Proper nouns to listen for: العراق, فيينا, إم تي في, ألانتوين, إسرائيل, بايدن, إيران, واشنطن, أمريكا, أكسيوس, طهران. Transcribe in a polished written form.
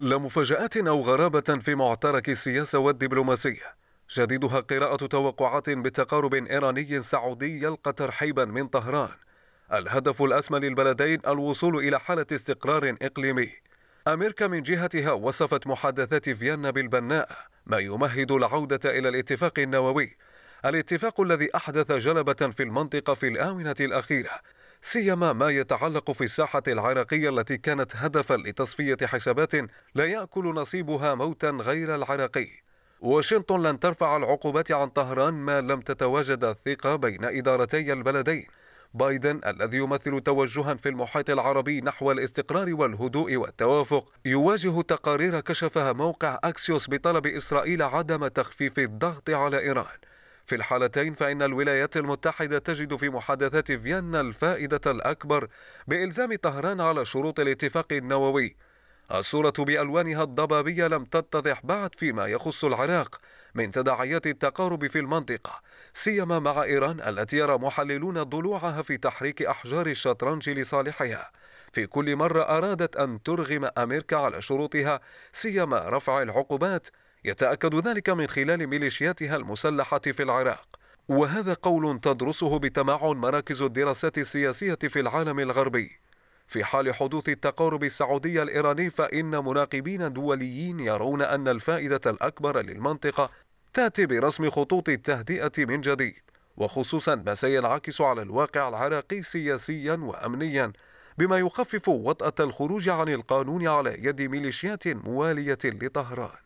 لا مفاجآت أو غرابة في معترك السياسة والدبلوماسية، جديدها قراءة توقعات بتقارب إيراني سعودي يلقى ترحيبا من طهران. الهدف الأسمى للبلدين الوصول إلى حالة استقرار إقليمي. أمريكا من جهتها وصفت محادثات فيينا بالبناء، ما يمهد العودة إلى الاتفاق النووي، الاتفاق الذي أحدث جلبة في المنطقة في الآونة الأخيرة، سيما ما يتعلق في الساحة العراقية التي كانت هدفا لتصفية حسابات لا يأكل نصيبها موتا غير العراقي. واشنطن لن ترفع العقوبات عن طهران ما لم تتواجد الثقة بين إدارتي البلدين. بايدن الذي يمثل توجها في المحيط العربي نحو الاستقرار والهدوء والتوافق يواجه تقارير كشفها موقع أكسيوس بطلب إسرائيل عدم تخفيف الضغط على إيران. في الحالتين فإن الولايات المتحدة تجد في محادثات فيينا الفائدة الأكبر بإلزام طهران على شروط الاتفاق النووي. الصورة بألوانها الضبابية لم تتضح بعد فيما يخص العراق من تداعيات التقارب في المنطقة، سيما مع إيران التي يرى محللون ضلوعها في تحريك أحجار الشطرنج لصالحها. في كل مرة أرادت أن ترغم أمريكا على شروطها، سيما رفع العقوبات، يتأكد ذلك من خلال ميليشياتها المسلحة في العراق. وهذا قول تدرسه بتمعن مراكز الدراسات السياسية في العالم الغربي. في حال حدوث التقارب السعودي الإيراني فإن مراقبين دوليين يرون أن الفائدة الأكبر للمنطقة تأتي برسم خطوط التهدئة من جديد، وخصوصا ما سينعكس على الواقع العراقي سياسيا وأمنيا، بما يخفف وطأة الخروج عن القانون على يد ميليشيات موالية لطهران.